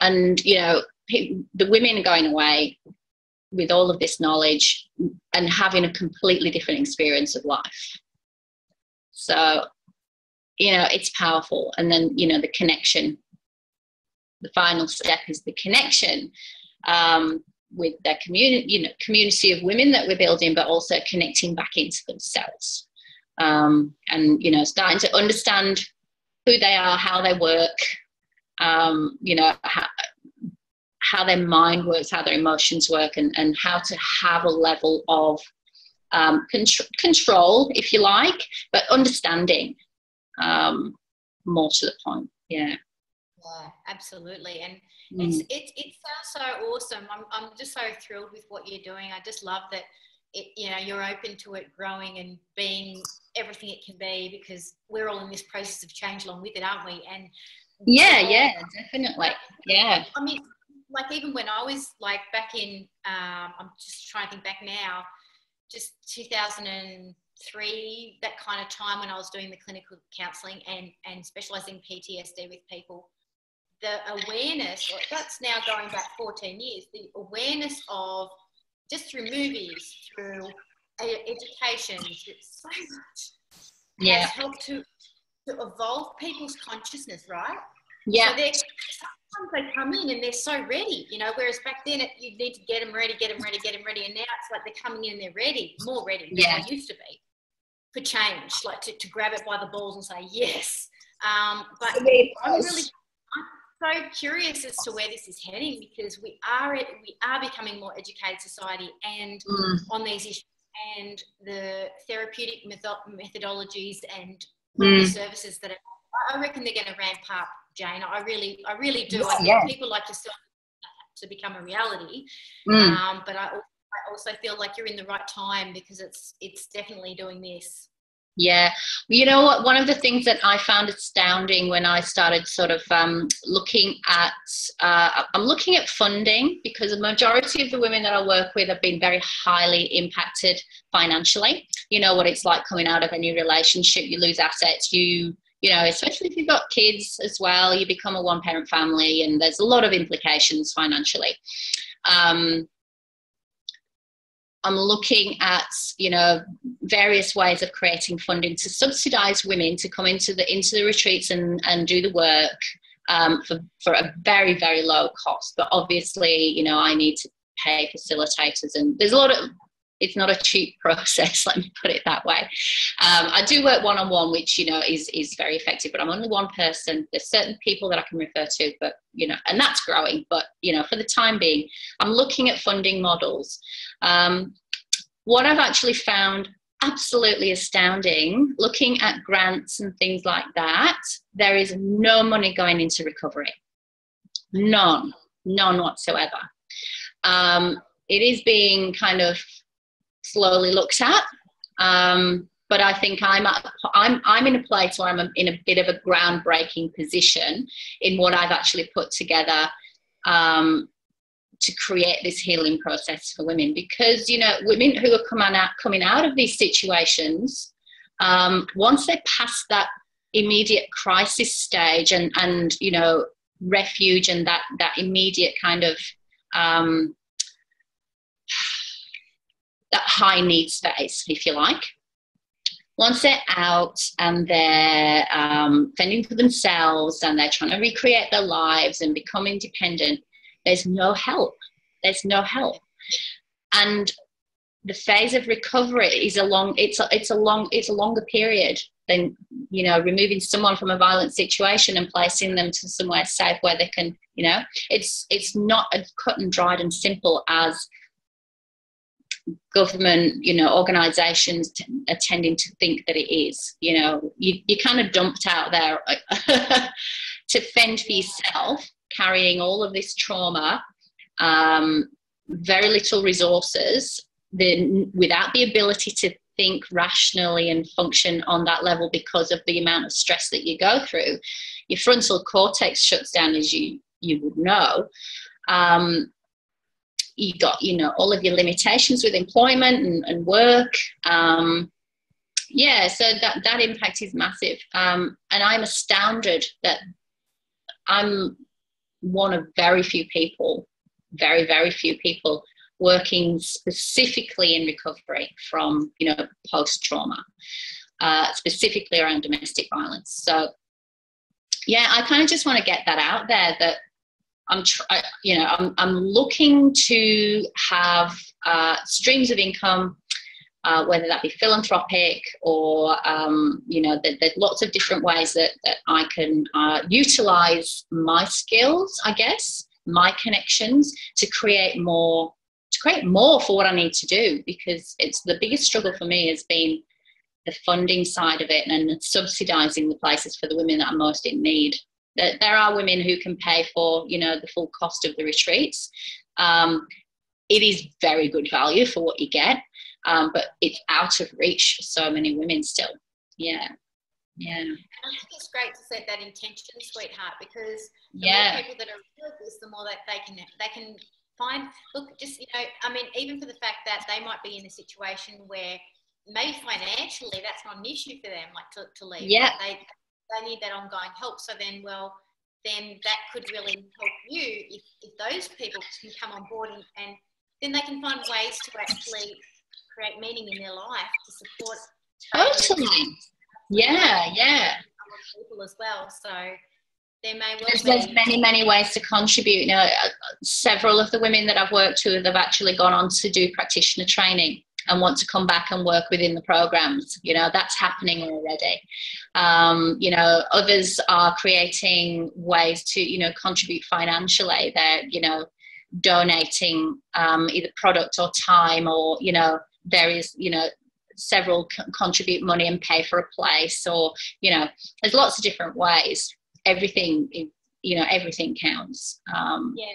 and, you know, the women are going away with all of this knowledge and having a completely different experience of life. So, you know, it's powerful. And then, you know, the connection, the final step is the connection um, with their community, you know, community of women that we're building, but also connecting back into themselves. Um, and, you know, starting to understand who they are, how they work, um, you know, how, how their mind works, how their emotions work, and, and how to have a level of um, contr- control, if you like, but understanding um, more to the point. Yeah. Yeah, absolutely. And mm. it's, it, it sounds so awesome. I'm, I'm just so thrilled with what you're doing. I just love that, it, you know, you're open to it growing and being everything it can be, because we're all in this process of change along with it, aren't we? And yeah, all, yeah, definitely. Yeah. I mean, like, even when I was, like, back in, um, I'm just trying to think back now, just two thousand three, that kind of time when I was doing the clinical counselling and, and specialising P T S D with people, the awareness, well, that's now going back fourteen years, the awareness of, just through movies, through education, through so much, yeah, has helped to, to evolve people's consciousness, right? Yeah. So sometimes they come in and they're so ready, you know, whereas back then it, you need to get them ready, get them ready, get them ready. And now it's like they're coming in and they're ready, more ready than yeah. they used to be for change, like to, to grab it by the balls and say, yes. Um, but I'm really, I'm so curious as to where this is heading, because we are, we are becoming more educated society and mm. on these issues, and the therapeutic method, methodologies and mm. the services that are, I reckon they're going to ramp up. Jane, I really, I really do. I think yeah. people like yourself to become a reality, mm. um, but I also, I also feel like you're in the right time, because it's it's definitely doing this. Yeah, you know what? One of the things that I found astounding when I started sort of um, looking at, uh, I'm looking at funding, because the majority of the women that I work with have been very highly impacted financially. You know what it's like coming out of a new relationship. You lose assets. You You know, especially if you've got kids as well, you become a one-parent family, and there's a lot of implications financially. Um, I'm looking at, you know, various ways of creating funding to subsidise women to come into the into the retreats and, and do the work um, for, for a very, very low cost. But obviously, you know, I need to pay facilitators, and there's a lot of... It's not a cheap process, let me put it that way. Um, I do work one-on-one, which, you know, is, is very effective, but I'm only one person. There's certain people that I can refer to, but, you know, and that's growing. But, you know, for the time being, I'm looking at funding models. Um, what I've actually found absolutely astounding, looking at grants and things like that, there is no money going into recovery. None, none whatsoever. Um, it is being kind of slowly looked at, um, but I think I'm, at, I'm I'm in a place where I'm in a bit of a groundbreaking position in what I've actually put together um, to create this healing process for women, because, you know, women who are coming out coming out of these situations, um, once they're past that immediate crisis stage and and you know, refuge and that that immediate kind of um, that high need space, if you like. Once they're out and they're um, fending for themselves and they're trying to recreate their lives and become independent, there's no help. There's no help. And the phase of recovery is a long, it's a, it's a long, it's a longer period than, you know, removing someone from a violent situation and placing them to somewhere safe where they can, you know, it's, it's not as cut and dried and simple as government, you know, organisations t- are tending to think that it is. You know, you, you're kind of dumped out there to fend for yourself, carrying all of this trauma, um, very little resources, then without the ability to think rationally and function on that level because of the amount of stress that you go through, your frontal cortex shuts down, as you you would know. Um, you got, you know, all of your limitations with employment and, and work. Um, yeah, so that, that impact is massive. Um, and I'm astounded that I'm one of very few people, very, very few people working specifically in recovery from, you know, post-trauma, uh, specifically around domestic violence. So, yeah, I kind of just want to get that out there that I'm, tr you know, I'm, I'm looking to have uh, streams of income, uh, whether that be philanthropic or, um, you know, there, there's lots of different ways that, that I can uh, utilize my skills, I guess, my connections to create more, to create more for what I need to do, because it's the biggest struggle for me has been the funding side of it and subsidizing the places for the women that are most in need. There are women who can pay for, you know, the full cost of the retreats. Um, it is very good value for what you get, um, but it's out of reach for so many women still. Yeah, yeah. And I think it's great to set that intention, sweetheart, because the yeah. more people that are aware of this, the more that they can they can find. Look, just you know, I mean, even for the fact that they might be in a situation where maybe financially that's not an issue for them, like to, to leave. Yeah. They, they need that ongoing help. So then, well, then that could really help you if, if those people can come on board and, and then they can find ways to actually create meaning in their life to support. Totally. Yeah, yeah. Other people as well. So there may well there's, be. There's many, many ways to contribute. You know, several of the women that I've worked with have actually gone on to do practitioner training and want to come back and work within the programs. You know, that's happening already. Um, you know, others are creating ways to, you know, contribute financially. They're, you know, donating um, either product or time, or, you know, there is, you know, several c contribute money and pay for a place, or, you know, there's lots of different ways. Everything, you know, everything counts. Um, yeah,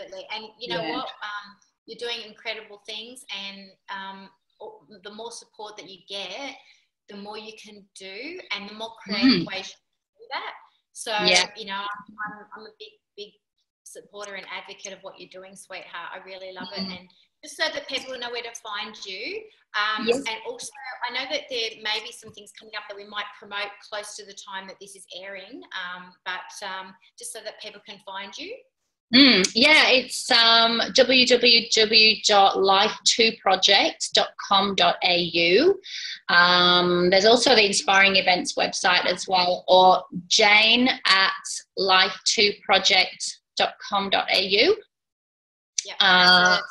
absolutely. And you know yeah. what? Um, You're doing incredible things, and um, the more support that you get, the more you can do, and the more creative mm. ways you can do that. So, yeah. you know, I'm, I'm a big, big supporter and advocate of what you're doing, sweetheart. I really love mm. it. And just so that people know where to find you. Um, yes. And also, I know that there may be some things coming up that we might promote close to the time that this is airing, um, but um, just so that people can find you. Mm, yeah, it's um, w w w dot life two project dot com dot a u. Um, there's also the Inspiring Events website as well, or jane at life two project dot com dot a u. Yeah, uh, so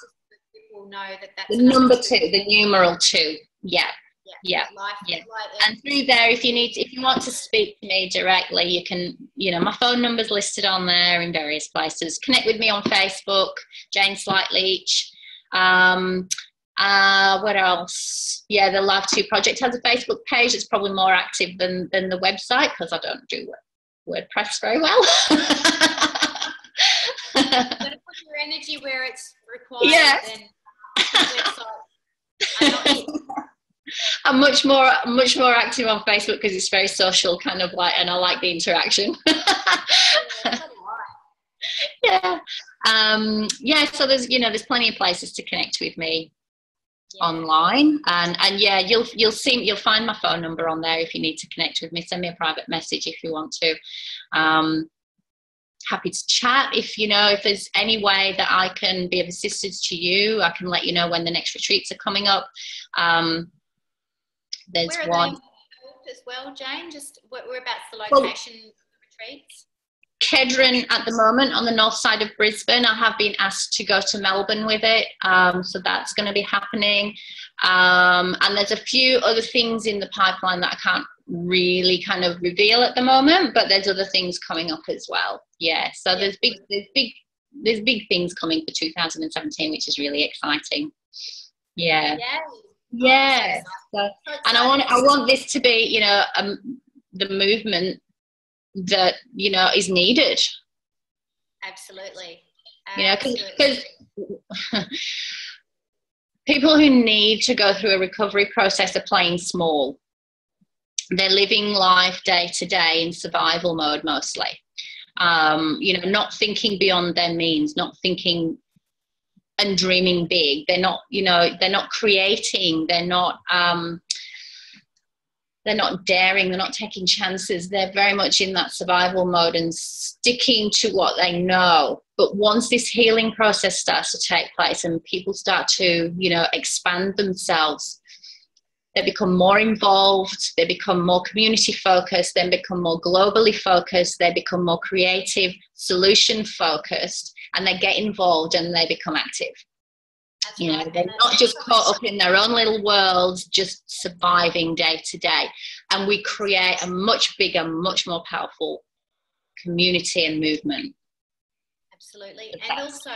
people know that that's the number two, two, the numeral two. Yeah, yeah, yeah. Life, yeah. Life, and through there, if you need, if you want to speak to me directly, you can. You know, my phone number's listed on there in various places. Connect with me on Facebook, Jane Sleight-Leach. Um, uh, what else? Yeah, the Life two Project has a Facebook page. It's probably more active than than the website because I don't do WordPress very well. You've got to put your energy where it's required. Yes. And the website. I'm much more much more active on Facebook because it's very social, kind of like, and I like the interaction. yeah, um, yeah. So there's you know there's plenty of places to connect with me yeah. online, and and yeah, you'll you'll see you'll find my phone number on there if you need to connect with me. Send me a private message if you want to. Um, happy to chat if you know if there's any way that I can be of assistance to you. I can let you know when the next retreats are coming up. Um, There's where are one they as well, Jane. Just whereabouts the location well, of the retreats? Kedron at the moment on the north side of Brisbane. I have been asked to go to Melbourne with it, um, so that's going to be happening. Um, and there's a few other things in the pipeline that I can't really kind of reveal at the moment, but there's other things coming up as well. Yeah, so yeah. there's big, there's big, there's big things coming for two thousand seventeen, which is really exciting. Yeah. yeah. Yes, so, and I want I want this to be, you know, um, the movement that you know is needed. Absolutely, You know, because people who need to go through a recovery process are playing small. They're living life day to day in survival mode mostly. Um, you know, not thinking beyond their means, not thinking and dreaming big. They're not, you know, they're not creating. They're not, um, they're not daring. They're not taking chances. They're very much in that survival mode and sticking to what they know. But once this healing process starts to take place and people start to, you know, expand themselves, they become more involved, they become more community focused, then become more globally focused, they become more creative, solution focused, and they get involved and they become active. That's you know, right. They're and not just caught up in their own little worlds, just surviving day to day. And we create a much bigger, much more powerful community and movement. Absolutely. And also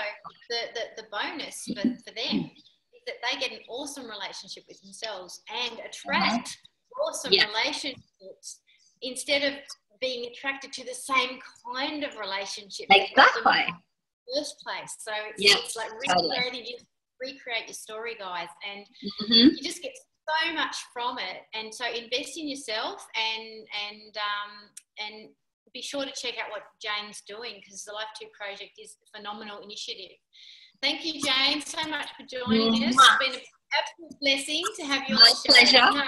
the, the, the bonus for, for them is that they get an awesome relationship with themselves and attract mm-hmm. awesome yeah. relationships instead of being attracted to the same kind of relationship. Exactly. First place, so it's, yes, it's like recreating, totally. Recreate your story, guys, and mm-hmm. you just get so much from it. And so invest in yourself, and and um and be sure to check out what Jane's doing, because the Life two Project is a phenomenal initiative. Thank you, Jane, so much for joining mm-hmm. us. It's been an absolute blessing to have you on the show. My pleasure.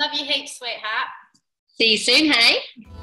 Love you heaps, sweetheart. See you soon, hey.